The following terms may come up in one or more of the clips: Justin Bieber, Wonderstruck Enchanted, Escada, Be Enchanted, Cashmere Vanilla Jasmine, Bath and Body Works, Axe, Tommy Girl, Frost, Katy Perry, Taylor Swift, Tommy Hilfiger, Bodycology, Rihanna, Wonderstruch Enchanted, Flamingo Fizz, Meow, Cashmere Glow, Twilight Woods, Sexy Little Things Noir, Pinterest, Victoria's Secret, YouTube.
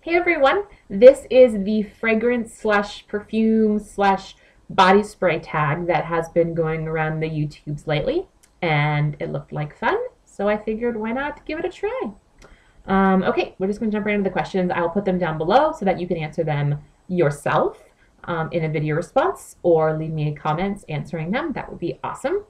Hey everyone, this is the fragrance slash perfume slash body spray tag that has been going around the YouTubes lately, and it looked like fun, so I figured why not give it a try. Okay, we're just going to jump right into the questions. I'll put them down below so that you can answer them yourself in a video response, or leave me comments answering them. That would be awesome.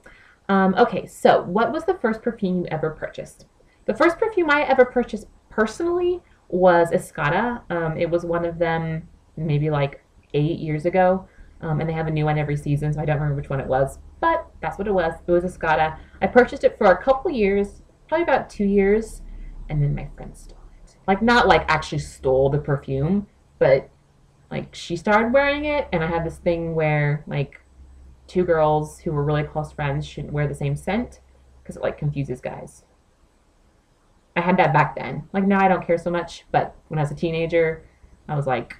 Okay, so what was the first perfume you ever purchased? The first perfume I ever purchased personally was Escada. It was one of them maybe like 8 years ago, and they have a new one every season, so I don't remember which one it was, but that's what it was. It was Escada. I purchased it for a couple years, probably about 2 years, and then my friend stole it. Like, not like actually stole the perfume, but like she started wearing it, and I had this thing where like two girls who were really close friends shouldn't wear the same scent because it like confuses guys. I had that back then. Like, now I don't care so much, but when I was a teenager, I was like,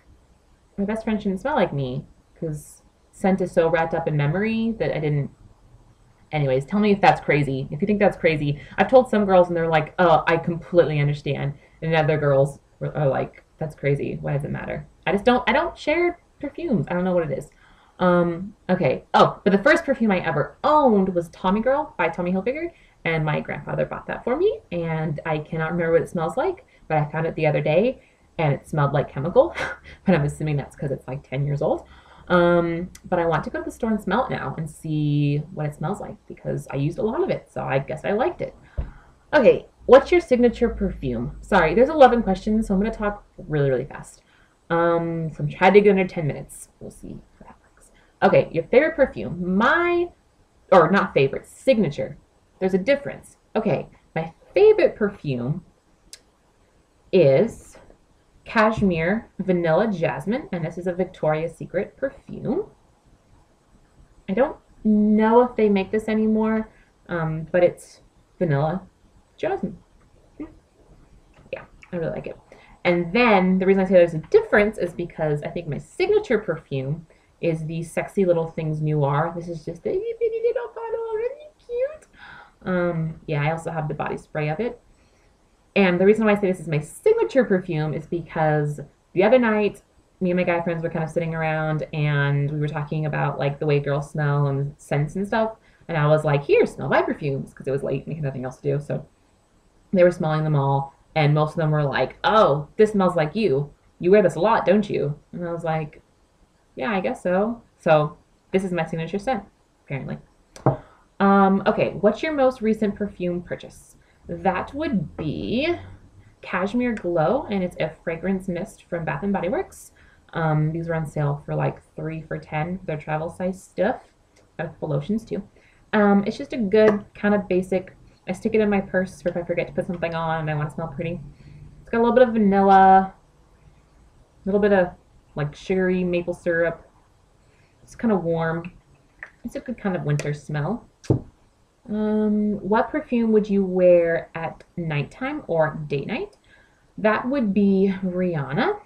my best friend shouldn't smell like me because scent is so wrapped up in memory that I didn't. Anyways, tell me if that's crazy. If you think that's crazy, I've told some girls and they're like, oh, I completely understand. And other girls are like, that's crazy. Why does it matter? I don't share perfumes. I don't know what it is. Okay. Oh, but the first perfume I ever owned was Tommy Girl by Tommy Hilfiger. And my grandfather bought that for me, and I cannot remember what it smells like, but I found it the other day, and it smelled like chemical, but I'm assuming that's because it's like 10 years old. But I want to go to the store and smell it now and see what it smells like, because I used a lot of it, so I guess I liked it. Okay, what's your signature perfume? Sorry, there's 11 questions, so I'm going to talk really, really fast. So I'm trying to go under 10 minutes. We'll see how that works. Okay, your favorite perfume. Signature. There's a difference. Okay, my favorite perfume is Cashmere Vanilla Jasmine, and this is a Victoria's Secret perfume. I don't know if they make this anymore, but it's Vanilla Jasmine. Yeah, I really like it. And then the reason I say there's a difference is because I think my signature perfume is the Sexy Little Things Noir. This is just a bitty little bottle, really cute. Yeah, I also have the body spray of it. And the reason why I say this is my signature perfume is because the other night, me and my guy friends were kind of sitting around, and we were talking about like the way girls smell and scents and stuff. And I was like, here, smell my perfumes, because it was late and we had nothing else to do. So they were smelling them all, and most of them were like, oh, this smells like you. You wear this a lot, don't you? And I was like, yeah, I guess so. So this is my signature scent, apparently. Okay, what's your most recent perfume purchase? That would be Cashmere Glow, and it's a fragrance mist from Bath and Body Works. These were on sale for like 3 for $10. They're travel size stuff. I have lotions too. It's just a good kind of basic. I stick it in my purse for if I forget to put something on and I want to smell pretty. It's got a little bit of vanilla, a little bit of like sugary maple syrup. It's kind of warm. It's a good kind of winter smell. What perfume would you wear at nighttime or date night? That would be Rihanna.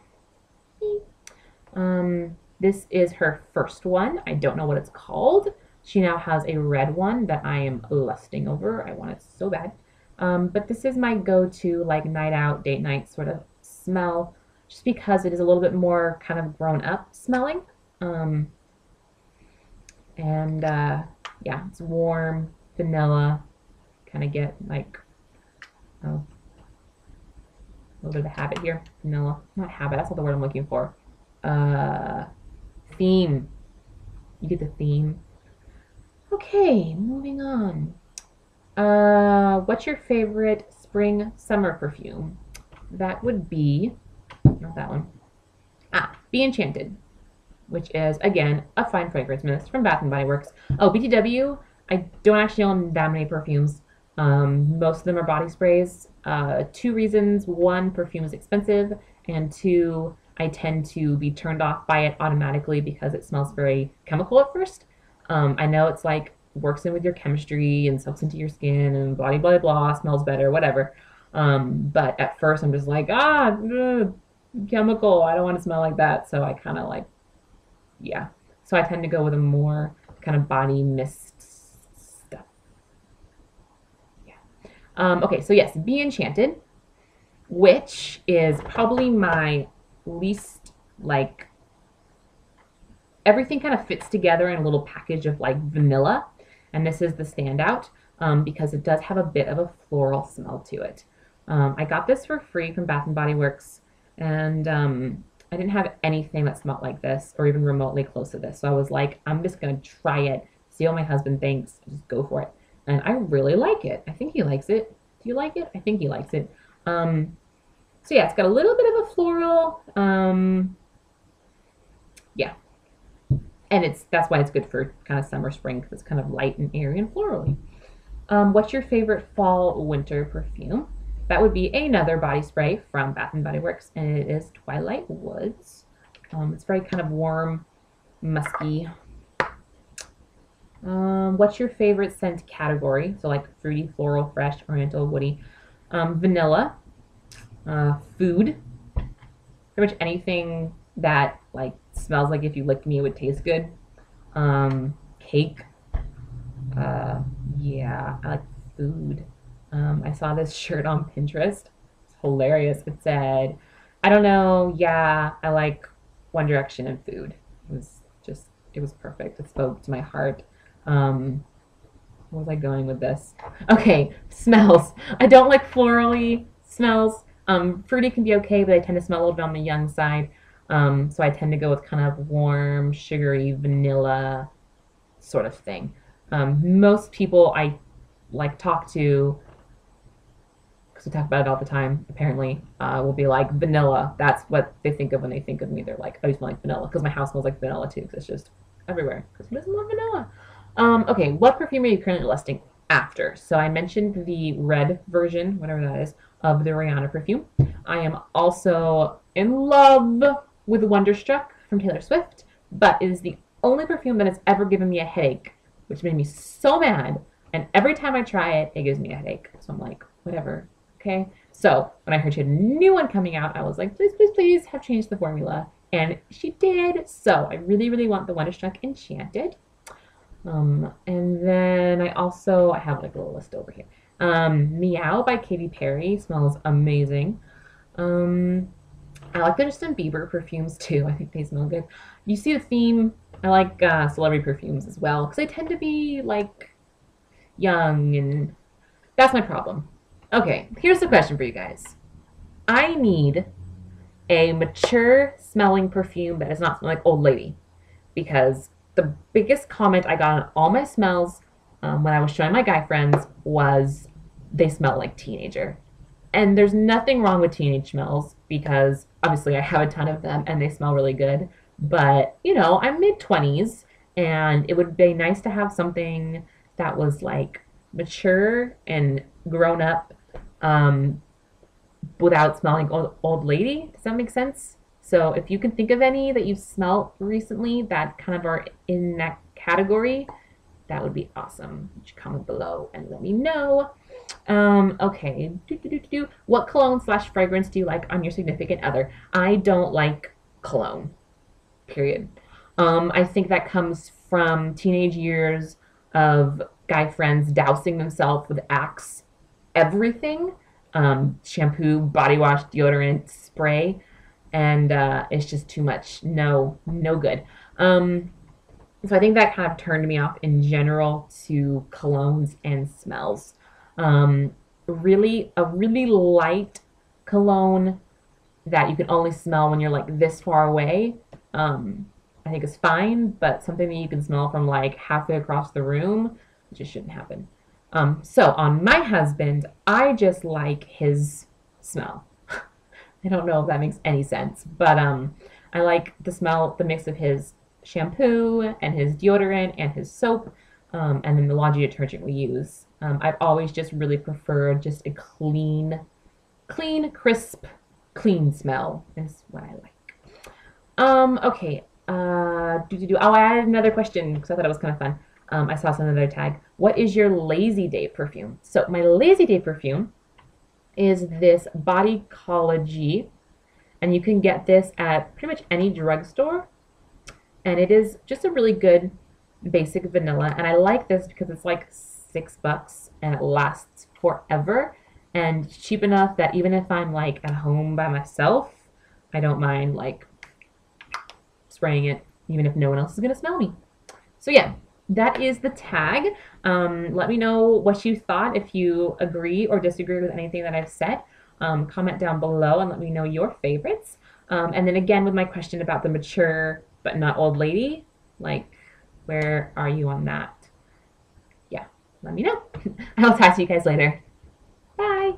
This is her first one. I don't know what it's called. She now has a red one that I am lusting over. I want it so bad. But this is my go-to like night out, date night sort of smell, just because it is a little bit more kind of grown up smelling. Yeah, it's warm, vanilla, kind of get like, oh, a little bit of a habit here. Vanilla, not habit, that's not the word I'm looking for. Theme. You get the theme. Okay, moving on. What's your favorite spring, summer perfume? That would be, not that one. Ah, Be Enchanted, which is, again, a fine fragrance mist from Bath and Body Works. Oh, BTW, I don't actually own that many perfumes. Most of them are body sprays. 2 reasons. 1, perfume is expensive, and 2, I tend to be turned off by it automatically because it smells very chemical at first. I know it's like, works in with your chemistry and soaks into your skin and blah, blah, blah, smells better, whatever. But at first I'm just like, chemical, I don't want to smell like that, so I kind of like, yeah, so I tend to go with a more kind of body mist stuff. Yeah. Okay, so yes, Be Enchanted, which is probably my least, like, everything kind of fits together in a little package of, like, vanilla. And this is the standout because it does have a bit of a floral smell to it. I got this for free from Bath and Body Works, and I didn't have anything that smelled like this or even remotely close to this. So I was like, I'm just going to try it, see what my husband thinks, just go for it. And I really like it. I think he likes it. Do you like it? I think he likes it. So yeah, it's got a little bit of a floral. Yeah. And that's why it's good for kind of summer, spring, because it's kind of light and airy and florally. What's your favorite fall, winter perfume? That would be another body spray from Bath and Body Works, and it is Twilight Woods. It's very kind of warm, musky. What's your favorite scent category? So like fruity, floral, fresh, oriental, woody, vanilla, food, pretty much anything that like smells like if you licked me it would taste good. Cake. Yeah, I like food. I saw this shirt on Pinterest. It's hilarious. It said, I don't know, yeah, I like One Direction and food. It was perfect. It spoke to my heart. Where was I going with this? Okay, smells. I don't like florally smells. Fruity can be okay, but they tend to smell a little bit on the young side. So I tend to go with kind of warm, sugary, vanilla sort of thing. Most people I like talk to, because we talk about it all the time, apparently, will be like vanilla. That's what they think of when they think of me. They're like, oh, you smell like vanilla, because my house smells like vanilla too, because it's just everywhere. Because who doesn't love vanilla? Okay, what perfume are you currently lusting after? So I mentioned the red version, whatever that is, of the Rihanna perfume. I am also in love with Wonderstruck from Taylor Swift, but it is the only perfume that has ever given me a headache, which made me so mad. And every time I try it, it gives me a headache. So I'm like, whatever, okay? So when I heard she had a new one coming out, I was like, please, please, please have changed the formula. And she did. So I really, really want the Wonderstruck Enchanted. And then I have like a little list over here. Meow by Katy Perry smells amazing. I like the Justin Bieber perfumes too. I think they smell good. You see the theme. I like celebrity perfumes as well, because they tend to be like young, and that's my problem. Okay, here's the question for you guys. I need a mature smelling perfume that does not smell like old lady, because the biggest comment I got on all my smells when I was showing my guy friends was they smell like teenager. And there's nothing wrong with teenage smells, because obviously I have a ton of them and they smell really good. But, you know, I'm mid-20s, and it would be nice to have something that was, like, mature and grown up without smelling old lady. Does that make sense? So if you can think of any that you've smelled recently that kind of are in that category, that would be awesome. You should comment below and let me know. Okay. What cologne/fragrance do you like on your significant other? I don't like cologne. Period. I think that comes from teenage years of guy friends dousing themselves with Axe everything. Shampoo, body wash, deodorant, spray. And it's just too much. No, no good. So I think that kind of turned me off in general to colognes and smells. A really light cologne that you can only smell when you're like this far away, I think is fine, but something that you can smell from like halfway across the room, it just shouldn't happen. So on my husband, I just like his smell. I don't know if that makes any sense, but I like the smell, the mix of his shampoo and his deodorant and his soap, and then the laundry detergent we use. I've always just really preferred just a clean, crisp, clean smell is what I like. Okay. Oh, I added another question because I thought it was kind of fun. I saw another tag. What is your lazy day perfume? So my lazy day perfume is this Bodycology, and you can get this at pretty much any drugstore. And it is just a really good basic vanilla. And I like this because it's like $6 and it lasts forever. And cheap enough that even if I'm like at home by myself, I don't mind like spraying it even if no one else is gonna smell me. So yeah, that is the tag. Let me know what you thought, if you agree or disagree with anything that I've said. Comment down below and let me know your favorites. And then again, with my question about the mature but not old lady, like, where are you on that? Yeah, let me know. I'll talk to you guys later. Bye.